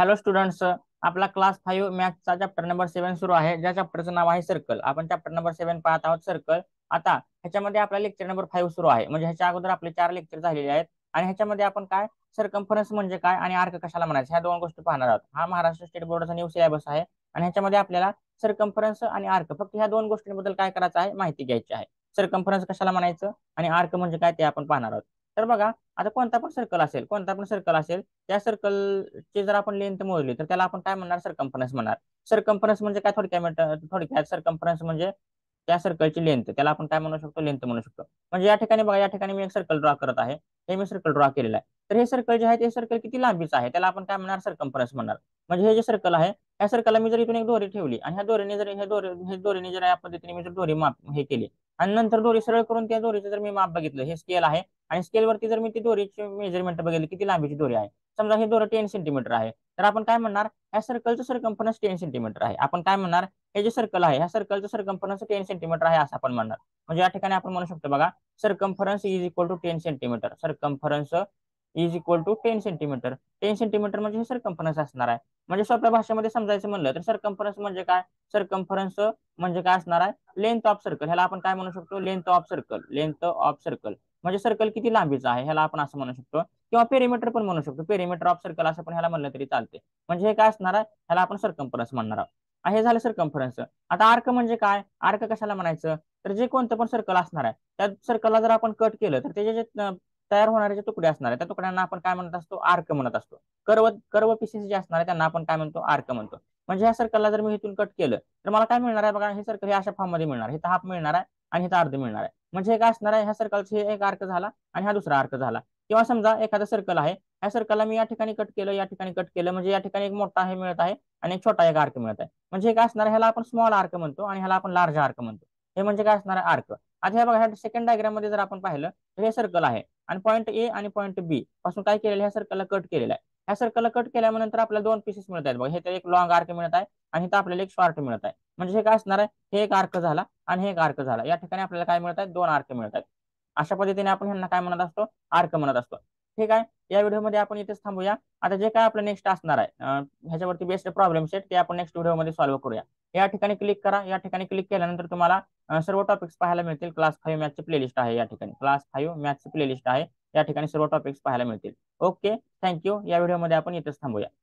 Hello students, आपला class 5 मॅथ्सचा chapter number 7 सुरू आहे, ज्या चॅप्टरचं नाव आहे सर्कल। आपण चॅप्टर नंबर 7 पाहत आहोत सर्कल। आता ह्याच्यामध्ये आपला लेक्चर नंबर 5 सुरू आहे, म्हणजे ह्याच्या अगोदर आपले 4 लेक्चर झालेले आहेत आणि ह्याच्यामध्ये आपण काय सर्कम्फरन्स म्हणजे काय आणि आर्क कशाला म्हणायचं ह्या दोन गोष्टी पाहणार आहोत। हा महाराष्ट्र स्टेट बोर्डचा न्यू सिलेबस आहे आणि ह्याच्यामध्ये आपल्याला सर्कम्फरन्स आणि आर्क फक्त ह्या दोन गोष्टींबद्दल काय करायचं आहे माहिती घ्यायची आहे। सर्कम्फरन्स कशाला म्हणायचं आणि आर्क म्हणजे काय ते आपण पाहणार आहोत। तर बघा, आता कोणता पण सर्कल असेल त्या सर्कलची जर आपण लेंथ मोजली तर त्याला आपण काय म्हणणार, सर्कम्फरन्स म्हणणार। सर्कम्फरन्स म्हणजे काय, थोडक्यात सर्कम्फरन्स म्हणजे त्या सर्कलची लेंथ, त्याला आपण काय म्हणू शकतो, लेंथ म्हणू शकतो। म्हणजे या ठिकाणी बघा, या ठिकाणी मी एक सर्कल ड्रॉ करत आहे, हे मी सर्कल ड्रॉ केलेलं आहे। तर हे सर्कल जे आहे ते सर्कल किती लांबीचं आहे त्याला आपण काय म्हणणार, सर्कम्फरन्स म्हणणार। म्हणजे हे जे सर्कल आहे या सर्कलला मी जर इथून एक दोरी ठेवली आणि ह्या दोरीने जर या पद्धतीने मी जर दोरी माप हे केली आणि नंतर दोरी सरळ करून त्या दोरीचं जर मी माप बघितलं, हे स्केल आहे आणि स्केलवरती जर मी ती दोरीची मेजरमेंट बघितली किती लांबीची दोरी आहे, समजा ही दोरी 10 सेंटीमीटर आहे, तर आपण काय म्हणणार या सर्कलचं सर्कम्फरन्स 10 सेंटीमीटर आहे। आपण काय म्हणणार हे जे सर्कल आहे या सर्कलचं सर्कम्फरन्स 10 सेंटीमीटर आहे असं आपण म्हणणार। म्हणजे या ठिकाणी आपण म्हणू शकतो बघा, circumference is equal to 10 centimetre. Circumference is equal to 10 centimetre. 10 centimetre म्हणजे हे सर्कम्फरन्स असणार आहे। म्हणजे सोप्या भाषेमध्ये समजायचं म्हणलं तर सर्कम्फरन्स म्हणजे काय, सर्कम्फरन्स म्हणजे काय असणार आहे, लेंथ ऑफ सर्कल। ह्याला आपण काय म्हणू शकतो, length of circle. Length of circle म्हणजे सर्कल किती लांबीचा आहे ह्याला आपण असं म्हणू शकतो, किंवा पेरिमीटर पण म्हणू शकतो, पेरिमीटर ऑफ सर्कल असं पण ह्याला म्हणलं तरी चालते। म्हणजे हे काय असणार आहे, ह्याला आपण सर्कम्फरन्स म्हणणार आहोत। हे झालं सर्कम्फरन्स। आता आर्क म्हणजे काय, आर्क कशाला म्हणायचं, तर जे कोणतं पण सर्कल असणार आहे त्या सर्कलला जर आपण कट केलं तर त्याचे जे तयार होणारे जे तुकडे असणार आहेत त्या तुकड्यांना आपण काय म्हणत असतो, आर्क म्हणत असतो। कर्व पीसेस जे असणार आहेत त्यांना आपण काय म्हणतो, आर्क म्हणतो। म्हणजे या सर्कलला जर मी इथून कट केलं तर मला काय मिळणार आहे बघा, हे सर्कल हे अशा फॉर्म मध्ये मिळणार, हे हाफ मिळणार आहे आणि हे अर्ध मिळणार आहे। म्हणजे हे काय असणार आहे, ह्या सर्कलचं हे एक आर्क झाला आणि हा दुसरा आर्क झाला। किंवा समजा एखादा सर्कल आहे, या सर्कलला मी या ठिकाणी कट केलं, या ठिकाणी कट केलं, म्हणजे या ठिकाणी एक मोठा हे मिळत आहे आणि एक छोटा एक आर्क मिळत आहे। म्हणजे हे काय असणार आहे, ह्याला आपण स्मॉल आर्क म्हणतो आणि ह्याला आपण लार्ज आर्क म्हणतो। हे म्हणजे काय असणार आहे, आर्क। आता हे बघा, ह्या सेकंड डायग्राम मध्ये जर आपण पाहिलं तर हे सर्कल आहे आणि पॉईंट ए आणि पॉईंट बी पासून काय केलेलं, ह्या सर्कलला कट केलेला आहे। ह्या सर्कलला कट केल्यानंतर आपल्याला दोन पीसेस मिळत आहेत बघा, हे तर एक लॉंग आर्क मिळत आहे आणि इथं आपल्याला एक शॉर्ट मिळत आहे। म्हणजे हे काय असणार आहे, हे एक आर्क झाला आणि हे एक आर्क झाला। या ठिकाणी आपल्याला काय मिळत आहेत, दोन आर्क मिळत आहेत। अशा पद्धतीने आपण ह्यांना काय म्हणत असतो, आर्क म्हणत असतो। ठीक आहे, या व्हिडिओ मध्ये आपण इथेच थांबूया। आता जे काय आपलं नेक्स्ट असणार आहे ह्याच्यावरती बेस्ट प्रॉब्लेम सेट, ते आपण नेक्स्ट व्हिडिओ मध्ये सॉल्व्ह करूया। या ठिकाणी क्लिक करा, या ठिकाणी क्लिक केल्यानंतर तुम्हाला सर्व टॉपिक्स पाहायला मिळतील। क्लास 5 मॅथ्सची प्लेलिस्ट आहे, या ठिकाणी क्लास 5 मॅथ्सची प्लेलिस्ट आहे, या ठिकाणी सर्व टॉपिक्स पाहायला मिळतील। Okay, thank you. या व्हिडिओ मध्ये आपण इथेच थांबूया।